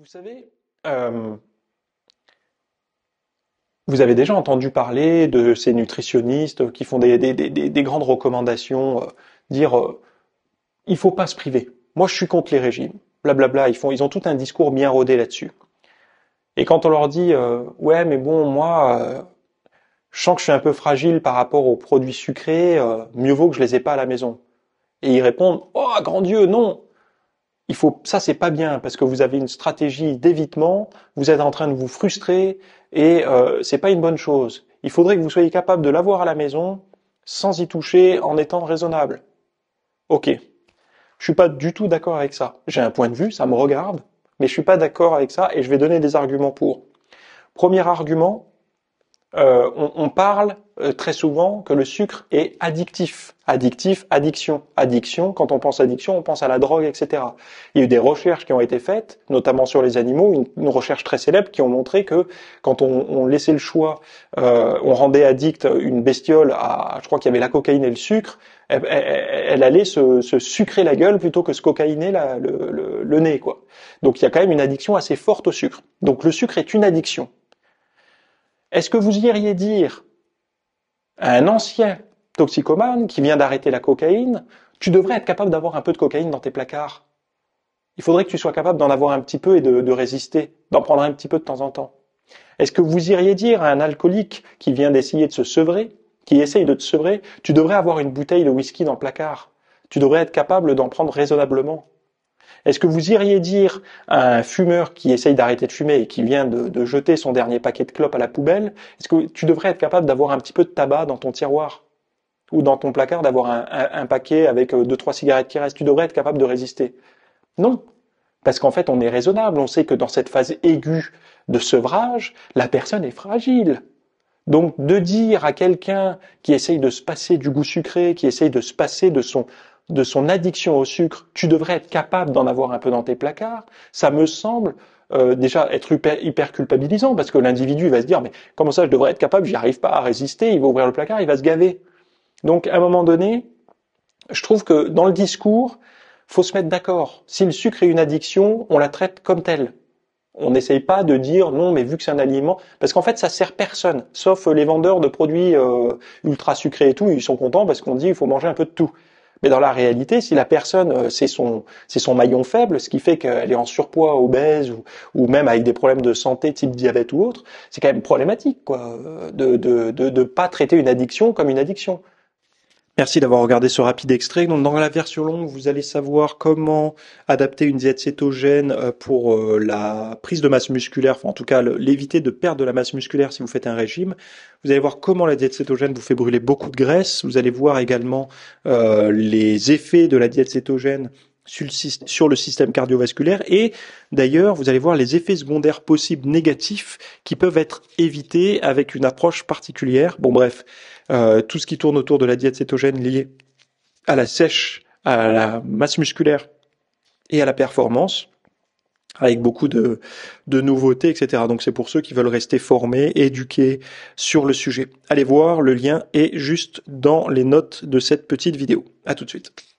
Vous savez, vous avez déjà entendu parler de ces nutritionnistes qui font des grandes recommandations, dire il faut pas se priver. Moi, je suis contre les régimes. Blablabla. Ils ont tout un discours bien rodé là-dessus. Et quand on leur dit ouais, mais bon, moi, je sens que je suis un peu fragile par rapport aux produits sucrés. Mieux vaut que je les ai pas à la maison. Et ils répondent oh, grand Dieu, non. Il faut, ça c'est pas bien parce que vous avez une stratégie d'évitement, vous êtes en train de vous frustrer et c'est pas une bonne chose. Il faudrait que vous soyez capable de l'avoir à la maison sans y toucher en étant raisonnable. Ok, je suis pas du tout d'accord avec ça. J'ai un point de vue, ça me regarde, mais je suis pas d'accord avec ça et je vais donner des arguments pour. Premier argument, on parle très souvent que le sucre est addictif. Addictif, addiction. Addiction, quand on pense addiction, on pense à la drogue, etc. Il y a eu des recherches qui ont été faites, notamment sur les animaux, une recherche très célèbre qui ont montré que quand on laissait le choix, on rendait addict une bestiole à, je crois qu'il y avait la cocaïne et le sucre, elle allait se sucrer la gueule plutôt que se cocaïner le nez, quoi. Donc il y a quand même une addiction assez forte au sucre. Donc le sucre est une addiction. Est-ce que vous iriez dire à un ancien toxicomane qui vient d'arrêter la cocaïne, tu devrais être capable d'avoir un peu de cocaïne dans tes placards. Il faudrait que tu sois capable d'en avoir un petit peu et de résister, d'en prendre un petit peu de temps en temps. Est-ce que vous iriez dire à un alcoolique qui vient d'essayer de se sevrer, qui essaye de te sevrer, tu devrais avoir une bouteille de whisky dans le placard. Tu devrais être capable d'en prendre raisonnablement. Est-ce que vous iriez dire à un fumeur qui essaye d'arrêter de fumer et qui vient de jeter son dernier paquet de clopes à la poubelle, est-ce que tu devrais être capable d'avoir un petit peu de tabac dans ton tiroir ou dans ton placard, d'avoir un paquet avec 2-3 cigarettes qui restent, tu devrais être capable de résister? Non, parce qu'en fait on est raisonnable, on sait que dans cette phase aiguë de sevrage, la personne est fragile. Donc de dire à quelqu'un qui essaye de se passer du goût sucré, qui essaye de se passer de son addiction au sucre, tu devrais être capable d'en avoir un peu dans tes placards, ça me semble déjà être hyper culpabilisant, parce que l'individu va se dire, mais comment ça je devrais être capable, j'y arrive pas à résister, il va ouvrir le placard, il va se gaver. Donc à un moment donné, je trouve que dans le discours, faut se mettre d'accord. Si le sucre est une addiction, on la traite comme telle. On n'essaye pas de dire non, mais vu que c'est un aliment, parce qu'en fait ça sert personne, sauf les vendeurs de produits ultra sucrés et tout, ils sont contents parce qu'on dit il faut manger un peu de tout. Mais dans la réalité, si la personne, c'est son maillon faible, ce qui fait qu'elle est en surpoids, obèse, ou même avec des problèmes de santé type diabète ou autre, c'est quand même problématique, quoi, de pas traiter une addiction comme une addiction. Merci d'avoir regardé ce rapide extrait. Donc, dans la version longue, vous allez savoir comment adapter une diète cétogène pour la prise de masse musculaire, enfin, en tout cas l'éviter de perdre de la masse musculaire si vous faites un régime. Vous allez voir comment la diète cétogène vous fait brûler beaucoup de graisse. Vous allez voir également les effets de la diète cétogène sur le système cardiovasculaire et d'ailleurs vous allez voir les effets secondaires possibles négatifs qui peuvent être évités avec une approche particulière. Bon bref, tout ce qui tourne autour de la diète cétogène liée à la sèche, à la masse musculaire et à la performance, avec beaucoup de nouveautés, etc. Donc c'est pour ceux qui veulent rester formés, éduqués sur le sujet. Allez voir, le lien est juste dans les notes de cette petite vidéo. À tout de suite.